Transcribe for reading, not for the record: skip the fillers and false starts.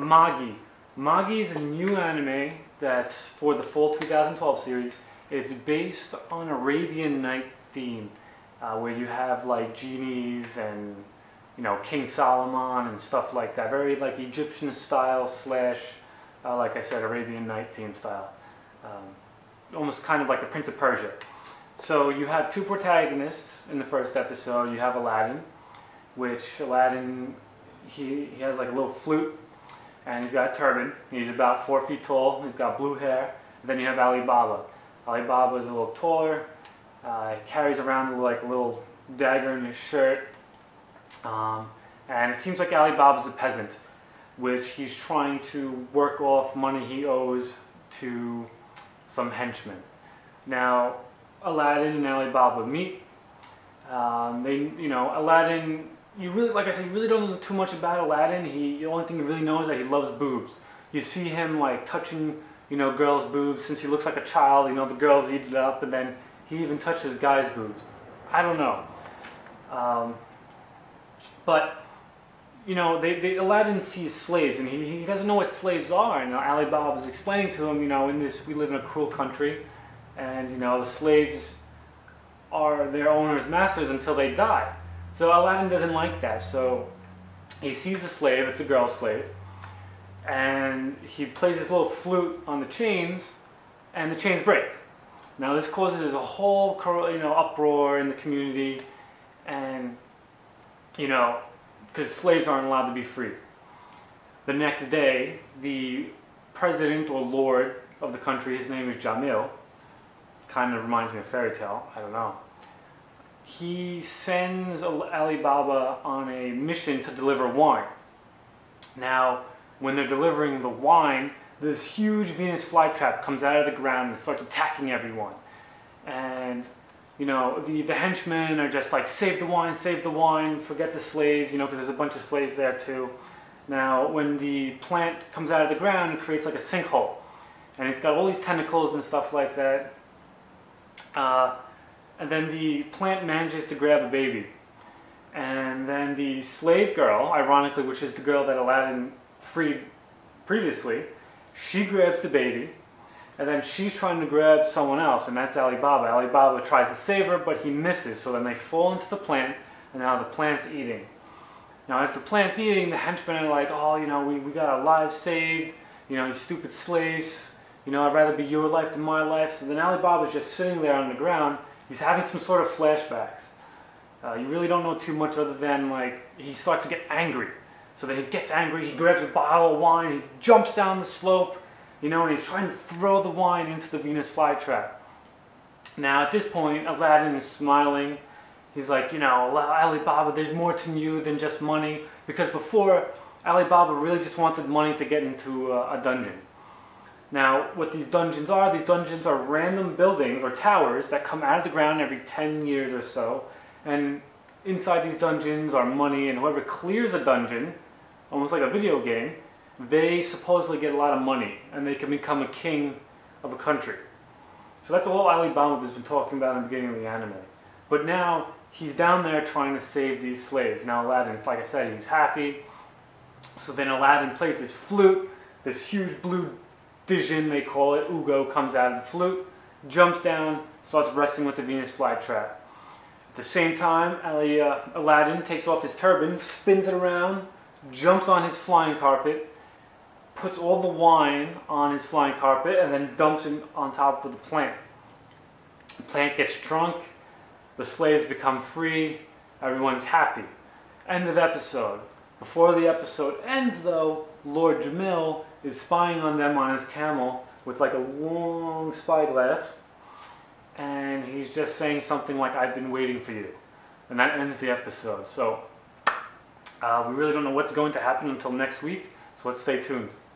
Magi. Magi is a new anime that's for the fall 2012 series. It's based on Arabian Night theme, where you have like genies and, you know, King Solomon and stuff like that. Very like Egyptian style slash, like I said, Arabian Night theme style. Almost kind of like the Prince of Persia. So you have two protagonists in the first episode. You have Aladdin, which Aladdin, he has like a little flute, and he's got a turban. He's about 4 feet tall. He's got blue hair. And then you have Alibaba. Alibaba is a little taller. He carries around like a little dagger in his shirt. And it seems like Alibaba's a peasant, which he's trying to work off money he owes to some henchmen. Now, Aladdin and Alibaba meet. Aladdin, like I said, you really don't know too much about Aladdin. The only thing you really know is that he loves boobs. You see him like touching, you know, girls' boobs. Since he looks like a child, you know, the girls eat it up, and then he even touches guys' boobs. I don't know. But, you know, Aladdin sees slaves, and he doesn't know what slaves are. And Alibaba was explaining to him, you know, we live in a cruel country, and, you know, the slaves are their owner's masters until they die. So Aladdin doesn't like that, so he sees the slave, it's a girl slave, and he plays his little flute on the chains, and the chains break. Now this causes a whole, you know, uproar in the community, and, you know, because slaves aren't allowed to be free. The next day, the president or lord of the country, his name is Jamil, kind of reminds me of fairy tale, I don't know. He sends Alibaba on a mission to deliver wine. Now, when they're delivering the wine, this huge Venus flytrap comes out of the ground and starts attacking everyone. And, you know, the henchmen are just like, save the wine, forget the slaves, you know, because there's a bunch of slaves there too. Now, when the plant comes out of the ground, it creates like a sinkhole. And it's got all these tentacles and stuff like that. And then the plant manages to grab a baby. And then the slave girl, ironically, which is the girl that Aladdin freed previously, she grabs the baby, and then she's trying to grab someone else, and that's Alibaba. Alibaba tries to save her, but he misses, so then they fall into the plant, and now the plant's eating. Now as the plant's eating, the henchmen are like, oh, you know, we got our lives saved, you know, you stupid slaves, you know, I'd rather be your life than my life. So then Alibaba's just sitting there on the ground. He's having some sort of flashbacks. You really don't know too much other than, like, he starts to get angry. So then he gets angry, he grabs a bottle of wine, he jumps down the slope, you know, and he's trying to throw the wine into the Venus flytrap. Now, at this point, Aladdin is smiling. He's like, you know, Alibaba, there's more to you than just money. Because before, Alibaba really just wanted money to get into a dungeon. Now, what these dungeons are random buildings or towers that come out of the ground every 10 years or so, and inside these dungeons are money, and whoever clears a dungeon, almost like a video game, they supposedly get a lot of money, and they can become a king of a country. So that's all Alibaba has been talking about in the beginning of the anime. But now, he's down there trying to save these slaves. Now Aladdin, like I said, he's happy. So then Aladdin plays his flute, this huge blue vision, they call it, Ugo, comes out of the flute, jumps down, starts wrestling with the Venus flytrap. At the same time, Aladdin takes off his turban, spins it around, jumps on his flying carpet, puts all the wine on his flying carpet, and then dumps it on top of the plant. The plant gets drunk, the slaves become free, everyone's happy. End of episode. Before the episode ends, though, Lord Jamil is spying on them on his camel with like a long spyglass, and he's just saying something like, I've been waiting for you. And that ends the episode. So we really don't know what's going to happen until next week, so let's stay tuned.